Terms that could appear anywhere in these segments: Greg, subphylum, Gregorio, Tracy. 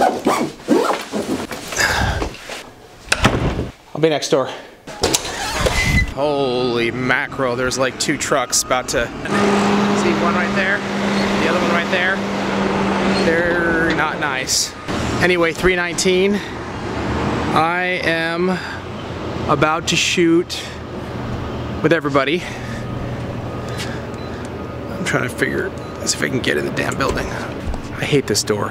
I'll be next door. Holy mackerel, there's like two trucks about to... See, one right there, the other one right there. They're not nice. Anyway, 319. I am about to shoot with everybody. I'm trying to figure out if I can get in the damn building. I hate this door.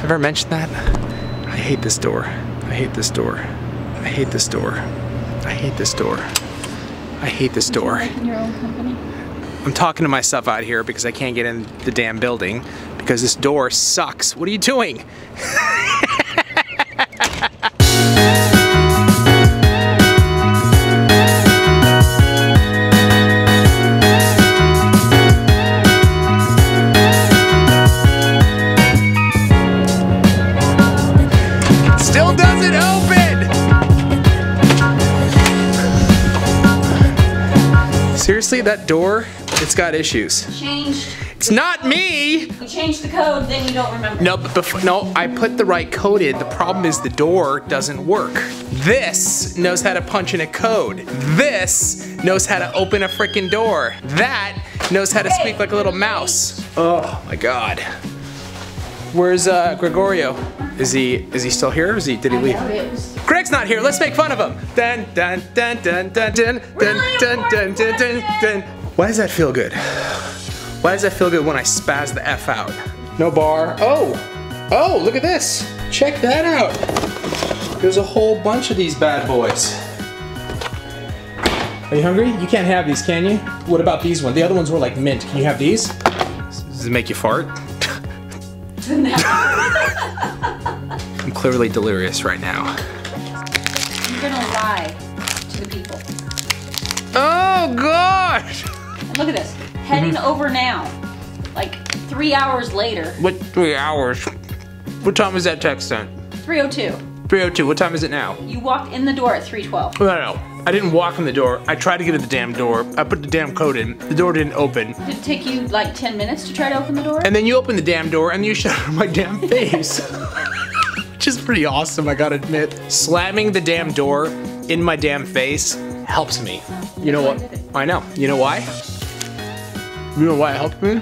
Have I mentioned that? I hate this door. I hate this door. I hate this door. I hate this door. I hate this door. Would you like in your own company? I'm talking to myself out here because I can't get in the damn building because this door sucks. What are you doing? Still doesn't open! Seriously, that door, it's got issues. Changed. It's not me! You changed the code, then you don't remember. No, but no, I put the right code in. The problem is the door doesn't work. This knows how to punch in a code. This knows how to open a frickin' door. That knows how to speak like a little mouse. Oh my god. Where's Gregorio? Is he still here? Or did he leave? Greg's not here. Let's make fun of him. Dun dun dun dun dun dun dun dun dun dun dun. Why does that feel good? Why does that feel good when I spaz the F out? No bar. Oh, look at this. Check that out. There's a whole bunch of these bad boys. Are you hungry? You can't have these, can you? What about these ones? The other ones were like mint. Can you have these? Does it make you fart? I'm clearly delirious right now. You're gonna lie to the people. Oh gosh! And look at this. Heading over now. Like 3 hours later. What 3 hours? What time was that text then? 3:02. 3:02. What time is it now? You walked in the door at 3:12. No. I didn't walk in the door. I tried to get in the damn door. I put the damn code in. The door didn't open. Did it take you like 10 minutes to try to open the door? And then you opened the damn door and you shut it in my damn face. Which is pretty awesome, I gotta admit. Slamming the damn door in my damn face helps me. You know what? I know. You know why? You know why it helped me?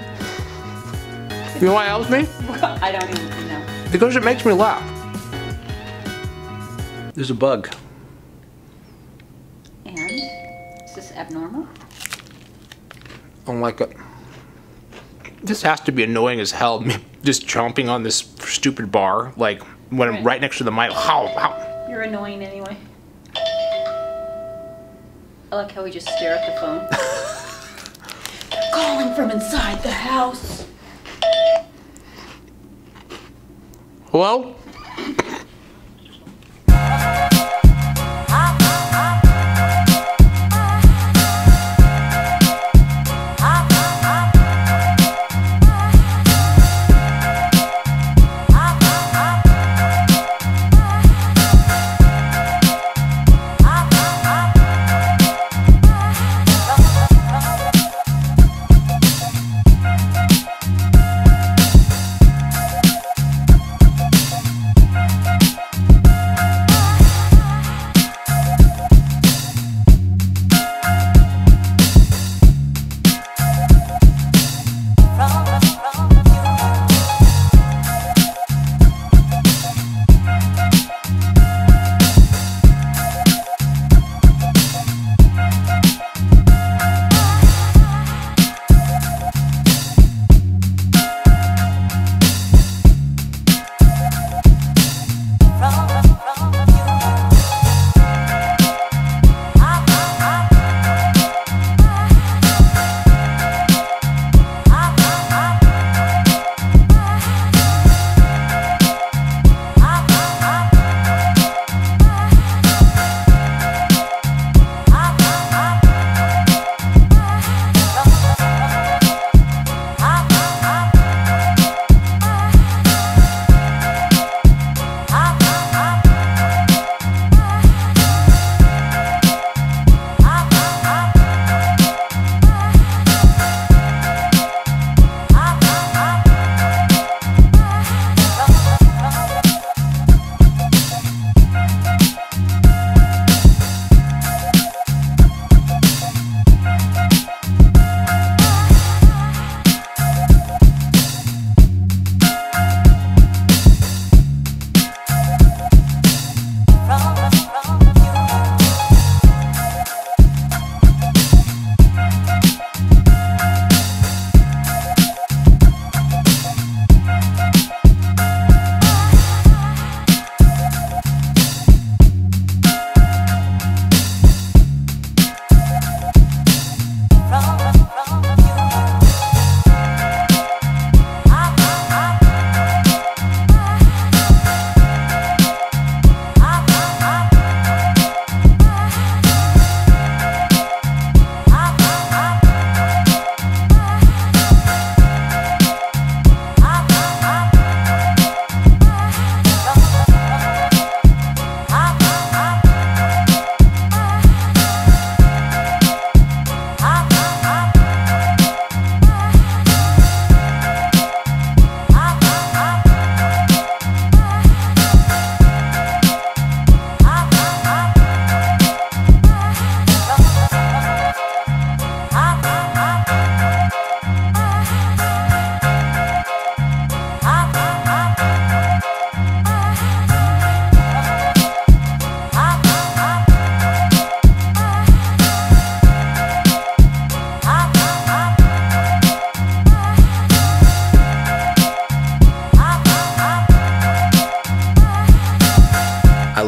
You know why it helped me? I don't even know. Because it makes me laugh. There's a bug. Abnormal? I don't like it. This has to be annoying as hell, just chomping on this stupid bar, like when I'm right next to the mic. How? You're annoying anyway. I like how we just stare at the phone. They're calling from inside the house. Hello?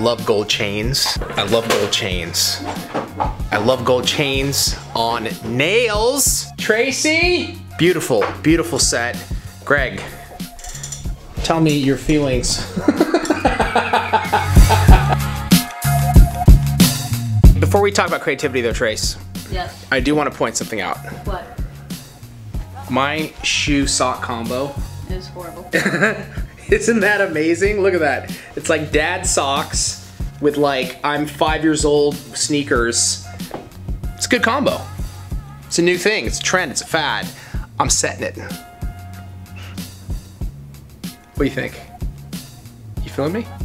love gold chains. I love gold chains. I love gold chains on nails. Tracy! Beautiful, beautiful set. Greg, tell me your feelings. Before we talk about creativity though, Trace. Yes. I do want to point something out. What? My shoe sock combo. It was horrible. Isn't that amazing? Look at that. It's like dad socks with like I'm 5 years old sneakers. It's a good combo. It's a new thing. It's a trend. It's a fad. I'm setting it. What do you think? You feeling me?